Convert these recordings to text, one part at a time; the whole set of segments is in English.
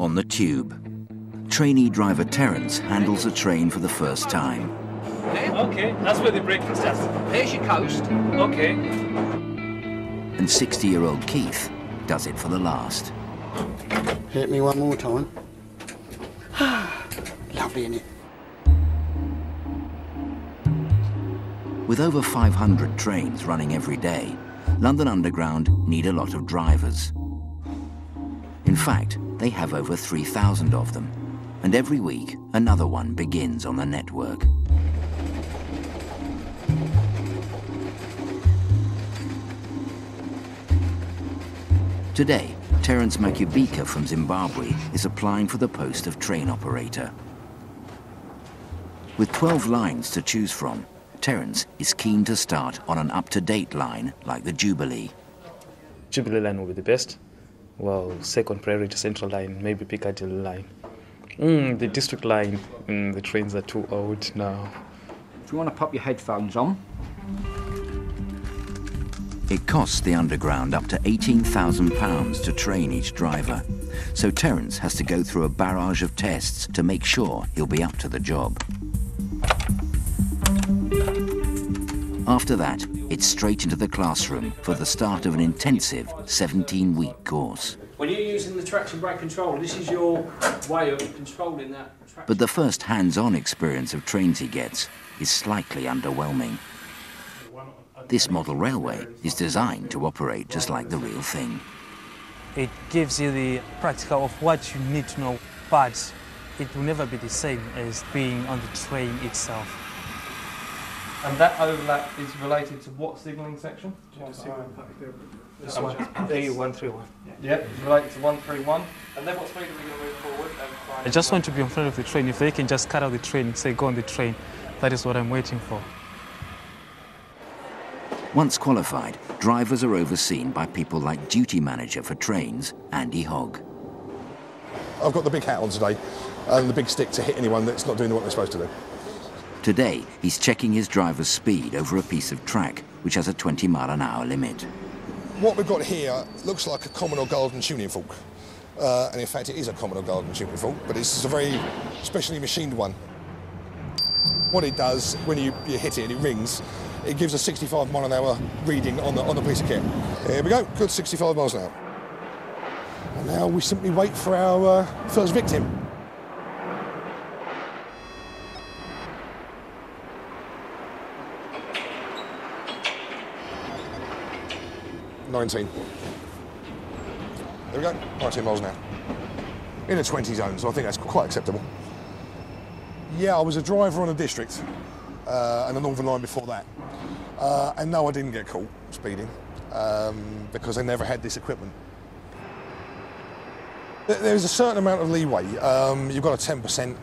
On the tube, trainee driver Terence handles a train for the first time. Okay, that's where the braking starts. Here's your coast. Okay. And 60-year-old Keith does it for the last. Hit me one more time. Lovely, isn't it? With over 500 trains running every day, London Underground need a lot of drivers. In fact, they have over 3,000 of them, and every week another one begins on the network. Today, Terence Makubika from Zimbabwe is applying for the post of train operator. With 12 lines to choose from, Terence is keen to start on an up-to-date line like the Jubilee. Jubilee line will be the best. Well, second priority Central Line, maybe Piccadilly Line. The District Line, the trains are too old now. If you want to pop your headphones on. It costs the Underground up to £18,000 to train each driver, so Terence has to go through a barrage of tests to make sure he'll be up to the job. After that, it's straight into the classroom for the start of an intensive 17-week course. When you're using the traction brake control, this is your way of controlling that traction. But the first hands-on experience of trains he gets is slightly underwhelming. This model railway is designed to operate just like the real thing. It gives you the practical of what you need to know, but it will never be the same as being on the train itself. And that overlap is related to what signalling section? This one. A131. Yeah, it's related to 131. And then what speed are we going to move forward? I just want to be in front of the train. If they can just cut out the train and say, go on the train, that is what I'm waiting for. Once qualified, drivers are overseen by people like duty manager for trains, Andy Hogg. I've got the big hat on today and the big stick to hit anyone that's not doing what they're supposed to do. Today, he's checking his driver's speed over a piece of track, which has a 20-mile-an-hour limit. What we've got here looks like a common or garden tuning fork. And in fact, it is a common or garden tuning fork, but it's a very specially machined one. What it does, when you hit it and it rings, it gives a 65-mile-an-hour reading on the piece of kit. Here we go, good 65 miles an hour. And now we simply wait for our first victim. There we go, 19 miles an hour. In a 20 zone, so I think that's quite acceptable. Yeah, I was a driver on a district and a Northern Line before that. And no, I didn't get caught speeding because I never had this equipment. There's a certain amount of leeway. You've got a 10%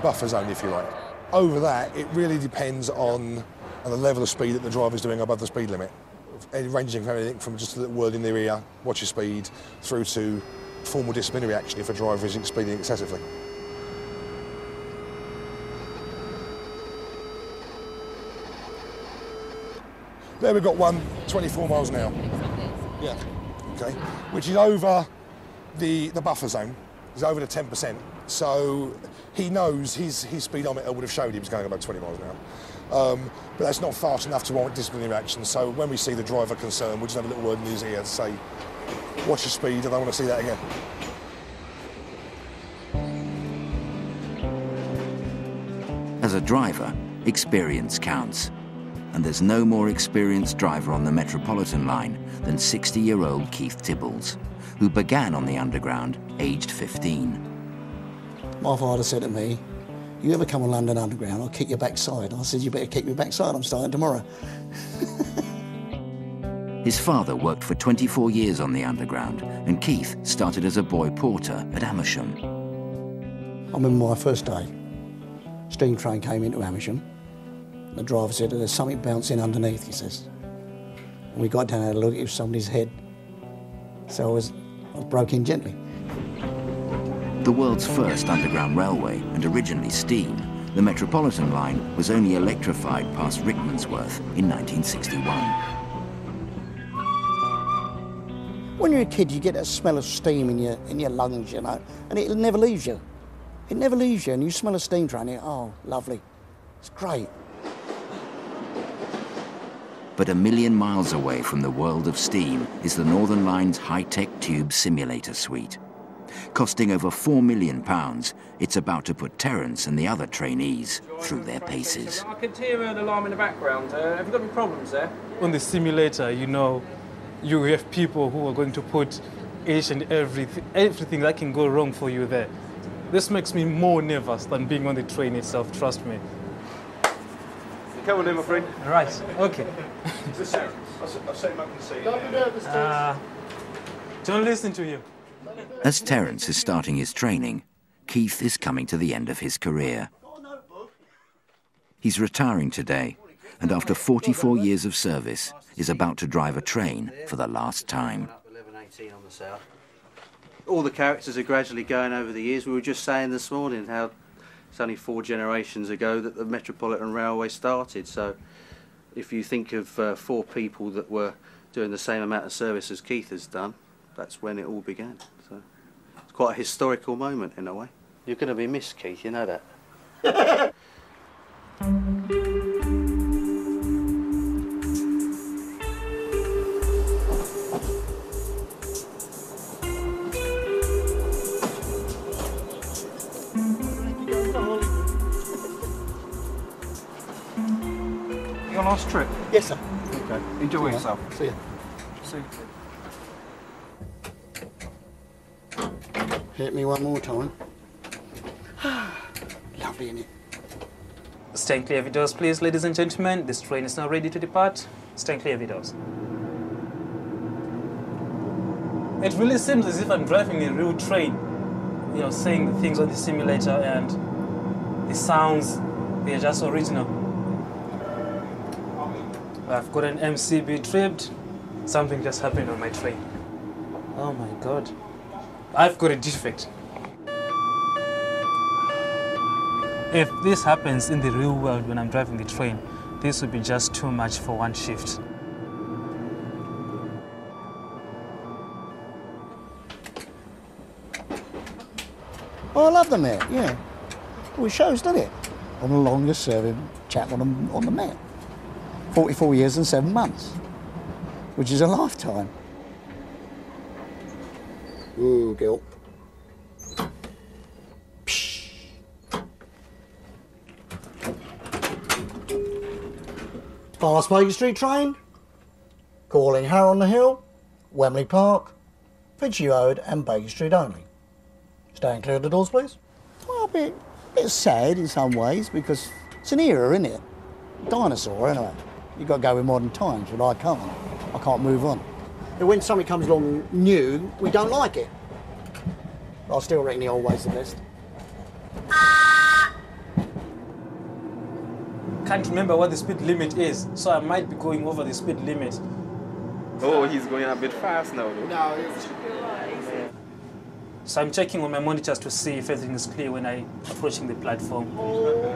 buffer zone, if you like. Over that, it really depends on the level of speed that the driver's doing above the speed limit. Ranging from anything from just a little word in their ear, watch your speed, through to formal disciplinary action if a driver is speeding excessively. There we've got one, 24 miles an hour. Yeah, okay. Which is over the buffer zone, it's over the 10%. So he knows his speedometer would have showed he was going about 20 miles an hour. But that's not fast enough to warrant disciplinary action, so when we see the driver concerned, we'll just have a little word in his ear to say, watch your speed, I don't want to see that again. As a driver, experience counts. And there's no more experienced driver on the Metropolitan Line than 60-year-old Keith Tibbles, who began on the Underground aged 15. My father said to me, you ever come on London Underground, I'll kick your backside. I said, you better kick me backside, I'm starting tomorrow. His father worked for 24 years on the Underground, and Keith started as a boy porter at Amersham. I remember my first day. Steam train came into Amersham. The driver said, there's something bouncing underneath, he says. And we got down and had a look, it was somebody's head. So I broke in gently. The world's first underground railway, and originally steam, the Metropolitan Line was only electrified past Rickmansworth in 1961. When you're a kid, you get that smell of steam in your lungs, you know, and it never leaves you. It never leaves you, and you smell a steam train, and oh, lovely. It's great. But a million miles away from the world of steam is the Northern Line's high-tech tube simulator suite. Costing over £4 million, it's about to put Terence and the other trainees through their paces. I can hear an alarm in the background. Have you got any problems there? On the simulator, you know, you have people who are going to put each and everything that can go wrong for you there. This makes me more nervous than being on the train itself, trust me. Come on in, my friend. Right, OK. I'll say I can see you. Don't be nervous, Terence. Don't listen to him. As Terence is starting his training, Keith is coming to the end of his career. He's retiring today, and after 44 years of service, is about to drive a train for the last time. All the characters are gradually going over the years. We were just saying this morning how it's only 4 generations ago that the Metropolitan Railway started. So if you think of 4 people that were doing the same amount of service as Keith has done, that's when it all began. So it's quite a historical moment in a way. You're going to be missed, Keith, you know that. Your last trip? Yes, sir. Okay. Enjoy yourself. See you. See you. Hit me one more time. Lovely, isn't it? Stand clear of your doors, please, ladies and gentlemen. This train is now ready to depart. Stand clear of your doors. It really seems as if I'm driving a real train. You know, seeing the things on the simulator and the sounds, they're just original. I've got an MCB tripped. Something just happened on my train. Oh my God. I've got a defect. If this happens in the real world when I'm driving the train, this would be just too much for one shift. Oh, I love the map, yeah. Well, it shows, doesn't it? I'm the longest serving chap on the map. 44 years and 7 months, which is a lifetime. Ooh, gulp. Fast Baker Street train, calling Harrow on the Hill, Wembley Park, Finchley Road and Baker Street only. Staying clear of the doors, please. Well, a bit sad in some ways because it's an era, isn't it? Dinosaur, anyway. You've got to go with modern times, but I can't. I can't move on. And when something comes along new, we don't like it. But I still reckon the old way's the best. Can't remember what the speed limit is, so I might be going over the speed limit. Oh, he's going a bit fast now. Though. No, it's so I'm checking on my monitors to see if everything is clear when I'm approaching the platform. Oh.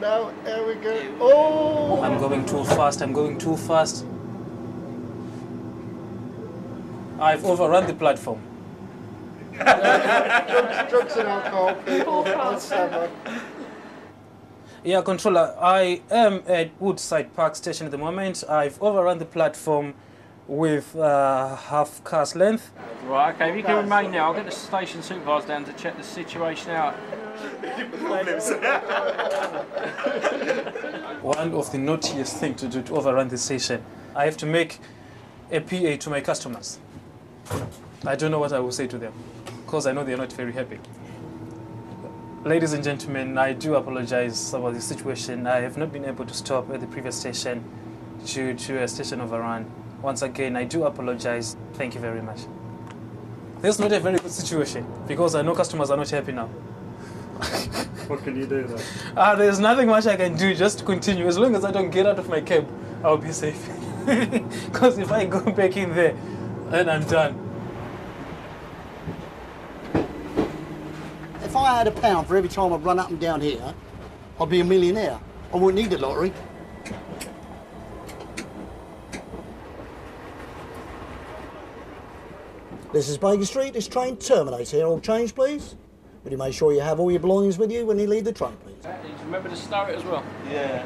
Now, there we go. Oh! I'm going too fast, I'm going too fast. I've overrun the platform. Drugs and alcohol, people, whatever. Yeah, Controller, I am at Woodside Park Station at the moment. I've overrun the platform with half-car's length. Right, OK, if you can remain now, I'll get the station supervisor down to check the situation out. One of the naughtiest things to do to overrun the station, I have to make a PA to my customers. I don't know what I will say to them, because I know they're not very happy. Ladies and gentlemen, I do apologize about the situation. I have not been able to stop at the previous station due to a station overrun. Once again, I do apologize. Thank you very much. This is not a very good situation, because I know customers are not happy now. What can you do then? There's nothing much I can do, just continue. As long as I don't get out of my cab, I'll be safe. Because if I go back in there, then I'm done. if I had £1 for every time I'd run up and down here, I'd be a millionaire. I wouldn't need the lottery. This is Baker Street. This train terminates here. All change, please. Would you make sure you have all your belongings with you when you leave the train, please? You remember to stow it as well. Yeah.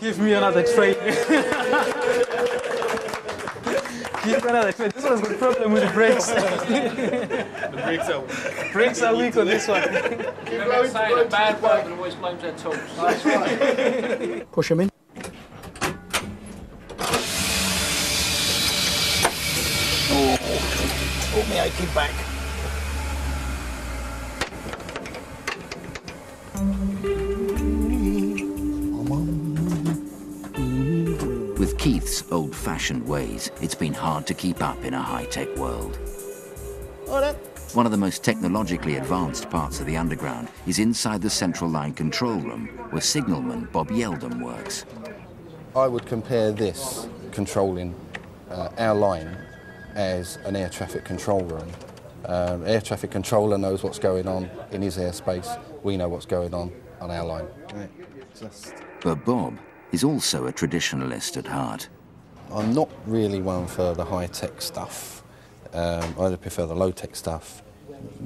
Give me another train. Give me another train. This was the problem with the brakes. The brakes are weak. Brakes are weak on this one. Remember saying a bad worker always blames their tools. That's right. Push them in. Put me aching back. With Keith's old-fashioned ways, it's been hard to keep up in a high-tech world. One of the most technologically advanced parts of the Underground is inside the Central Line control room, where signalman Bob Yeldon works. I would compare this, controlling our line, as an air traffic control room. Air traffic controller knows what's going on in his airspace. We know what's going on our line. Right. But Bob is also a traditionalist at heart. I'm not really one for the high-tech stuff. I prefer the low-tech stuff.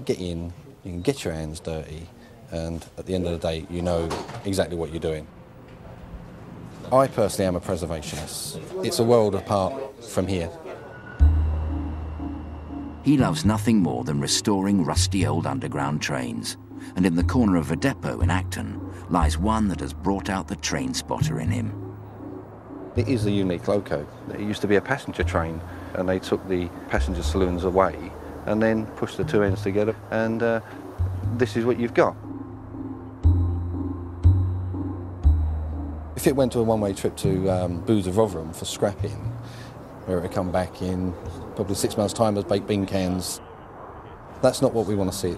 Get in, you can get your hands dirty, and at the end of the day, you know exactly what you're doing. I personally am a preservationist. It's a world apart from here. He loves nothing more than restoring rusty old Underground trains. And in the corner of a depot in Acton lies one that has brought out the train spotter in him. It is a unique loco. It used to be a passenger train, and they took the passenger saloons away and then pushed the two ends together, and this is what you've got. If it went to a one-way trip to Booth of Rotherham for scrapping, where it would come back in probably 6 months' time as baked bean cans. That's not what we want to see.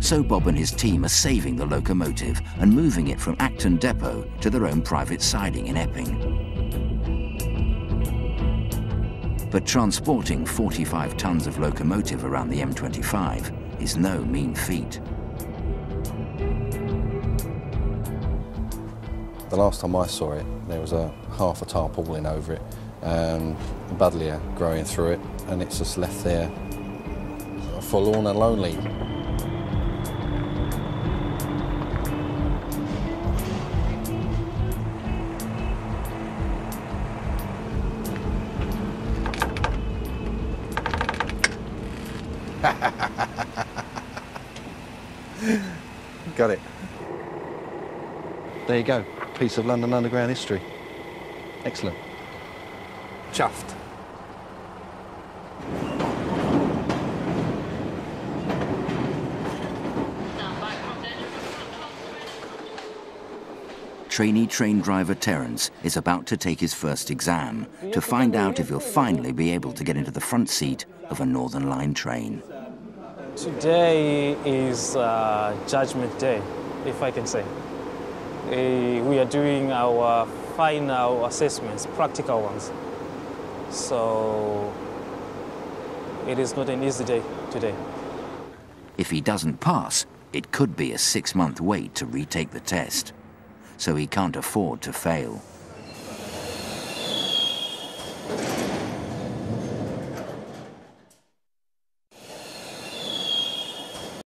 So Bob and his team are saving the locomotive and moving it from Acton Depot to their own private siding in Epping. But transporting 45 tons of locomotive around the M25 is no mean feat. The last time I saw it, there was a half a tarpaulin over it, a buddleia growing through it, and it's just left there forlorn and lonely. Got it. There you go. Piece of London Underground history. Excellent. Chuffed. Trainee train driver Terence is about to take his first exam to find out if he'll finally be able to get into the front seat of a Northern Line train. Today is Judgment Day, if I can say. We are doing our final assessments, practical ones. So it is not an easy day today. If he doesn't pass, it could be a 6-month wait to retake the test. So he can't afford to fail.